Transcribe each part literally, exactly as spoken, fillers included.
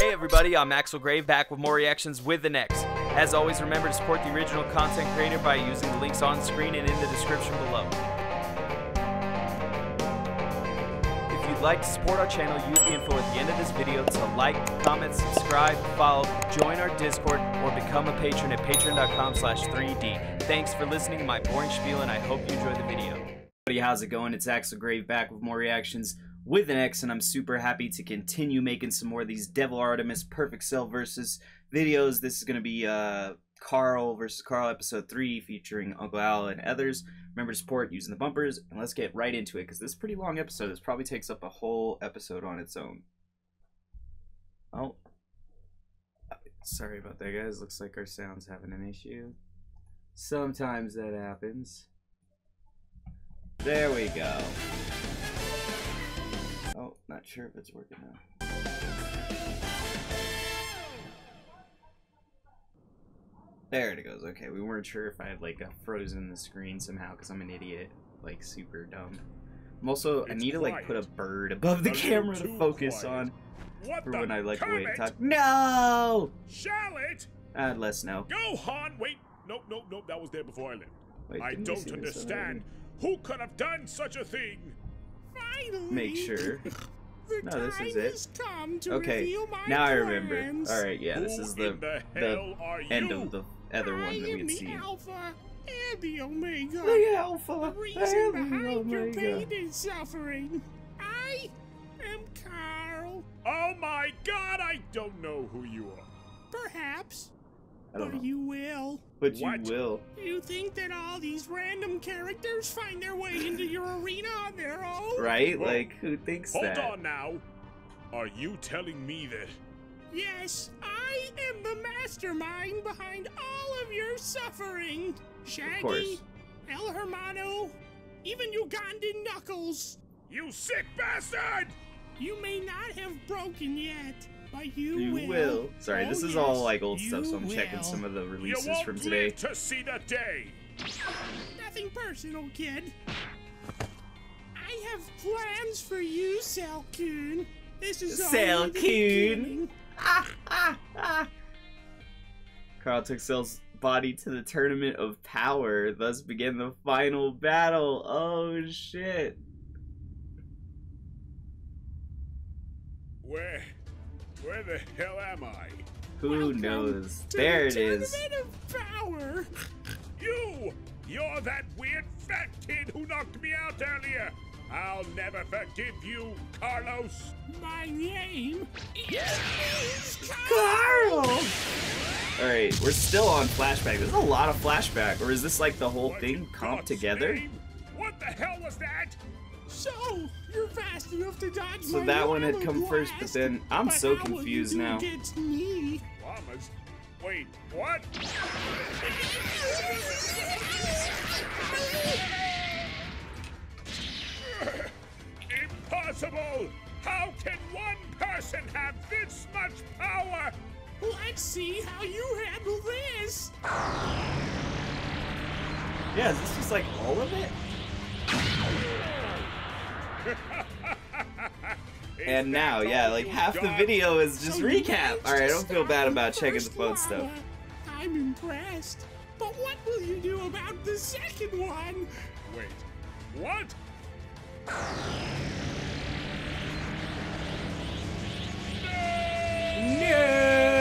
Hey everybody, I'm Axel Grave, back with more reactions with the next. As always, remember to support the original content creator by using the links on screen and in the description below. If you'd like to support our channel, use the info at the end of this video to like, comment, subscribe, follow, join our Discord, or become a patron at patreon dot com slash three D. Thanks for listening to my boring spiel, and I hope you enjoyed the video. Hey, how's it going? It's Axel Grave back with more reactions with an X, and I'm super happy to continue making some more of these Devil Artemis Perfect Cell versus videos. This is going to be uh, Carl versus Carl episode three featuring Uncle Al and others. Remember to support using the bumpers, and let's get right into it because this is a pretty long episode. This probably takes up a whole episode on its own. Oh, sorry about that, guys. Looks like our sound's having an issue. Sometimes that happens. There we go. Oh, not sure if it's working now. There it goes. Okay, we weren't sure if I had like frozen the screen somehow because I'm an idiot, like super dumb. I'm also it's I need quiet. to like put a bird above the Are camera to focus quiet? on what for when I like wait to talk. No. Shall it? Uh, let's know. Gohan, wait. Nope, nope, nope. That was there before I left. Wait, I don't understand. Who could have done such a thing? Make sure. No, this is it. Okay, now I remember. All right, yeah, this is the the end of the other one that we had seen. The Omega. The Alpha. The reason behind your pain and suffering. I am Carl. Oh my God! I don't know who you are. Perhaps. But you will. But you will. You think that all these random characters find their way into your arena on their own? Right? Well, like, who thinks hold that? Hold on now. Are you telling me that? Yes, I am the mastermind behind all of your suffering. Shaggy, of course. El Hermano, even Ugandan Knuckles. You sick bastard! You may not have broken yet. You, you will. will. Sorry, oh, this is yes, all like old stuff, so I'm will. checking some of the releases you won't from today. Live to see the day. Nothing personal, kid. I have plans for you, Sal-kun. This is Sal-kun. Ah, ah, ah. Carl took Sal's body to the tournament of power. Thus began the final battle. Oh shit. Where? Where the hell am I? Who Welcome knows? There it is. Of power. You! You're that weird fat kid who knocked me out earlier! I'll never forgive you, Carlos! My name is Carl! Carl. Alright, we're still on flashback. There's a lot of flashback. Or is this like the whole what thing comped together? Name? What the hell was that? So, you're fast enough to dodge so my that one had come blast, first, but then I'm but so confused now. Me? Llamas? Wait, what? Impossible! How can one person have this much power? Let's see how you handle this. Yeah, is this just like all of it? And now, yeah, like half the video is just so recap. Alright, I don't feel bad about checking the phone stuff. I'm impressed. But what will you do about the second one? Wait, what? No! No!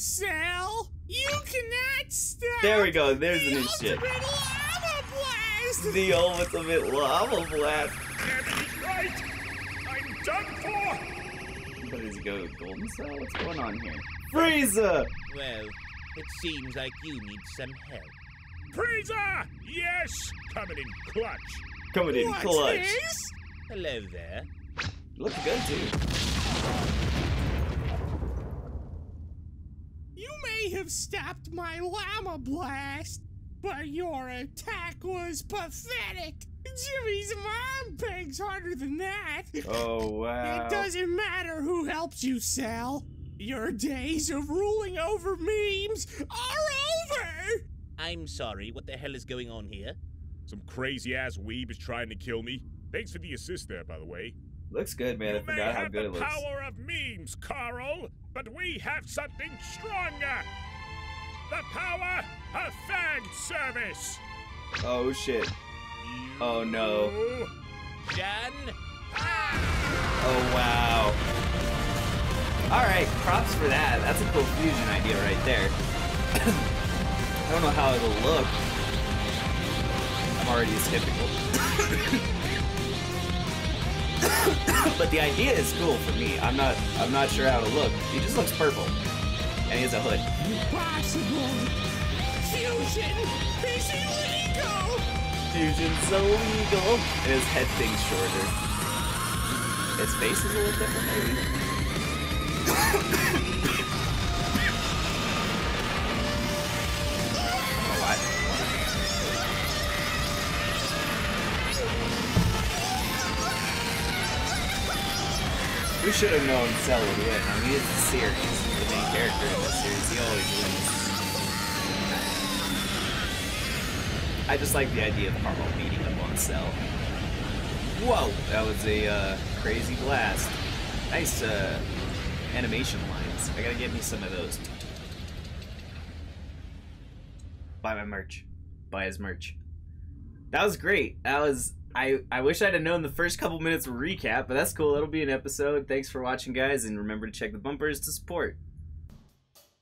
Cell, you cannot stop. There we go. There's the new shit. Lava blast. The ultimate lava blast. That's right. I'm done for. What is it, go Golden Cell? What's going on here? Freezer. Well, it seems like you need some help. Freezer, yes, coming in clutch. Coming in What's clutch. This? Hello there. Look good too. Have stopped my llama blast, but your attack was pathetic. Jimmy's mom pegs harder than that. Oh, wow. It doesn't matter who helps you, Sal. Your days of ruling over memes are over! I'm sorry, what the hell is going on here? Some crazy-ass weeb is trying to kill me. Thanks for the assist there, by the way. Looks good, man. You I forgot how good it looks. We have the power of memes, Carl, but we have something stronger. The power of fan service. Oh, shit. Oh, no. Jan. Oh, wow. Alright, props for that. That's a cool fusion idea right there. I don't know how it'll look. I'm already skeptical. But the idea is cool for me. I'm not I'm not sure how to look. He just looks purple. And he has a hood. Impossible! Fusion is illegal! Fusion's illegal! And his head thing's shorter. His face is a little different, maybe. We should have known Cell would win. I mean, it's a series. He's the main character in this series. He always wins. I just like the idea of Harmo beating up on Cell. Whoa! That was a uh, crazy blast. Nice uh, animation lines. I gotta get me some of those. Buy my merch. Buy his merch. That was great. That was... I, I wish I'd have known the first couple minutes of recap, but that's cool. That'll be an episode. Thanks for watching, guys, and remember to check the bumpers to support.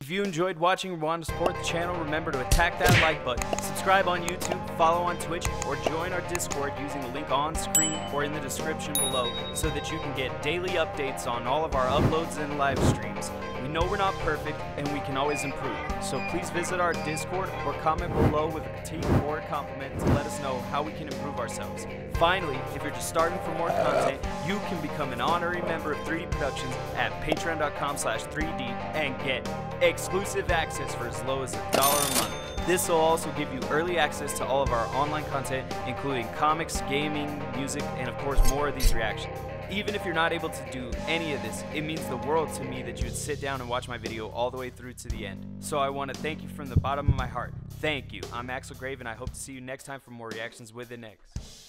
If you enjoyed watching or want to support the channel, remember to attack that like button, subscribe on YouTube, follow on Twitch, or join our Discord using the link on screen or in the description below so that you can get daily updates on all of our uploads and live streams. We know we're not perfect, and we can always improve, so please visit our Discord or comment below with a critique or a compliment to let us know how we can improve ourselves. Finally, if you're just starting for more content, you can become an honorary member of three D Productions at patreon dot com slash three D and get exclusive access for as low as a dollar a month. This will also give you early access to all of our online content, including comics, gaming, music, and of course more of these reactions. Even if you're not able to do any of this, it means the world to me that you would sit down and watch my video all the way through to the end. So I want to thank you from the bottom of my heart. Thank you. I'm Axel Grave, and I hope to see you next time for more reactions with the next.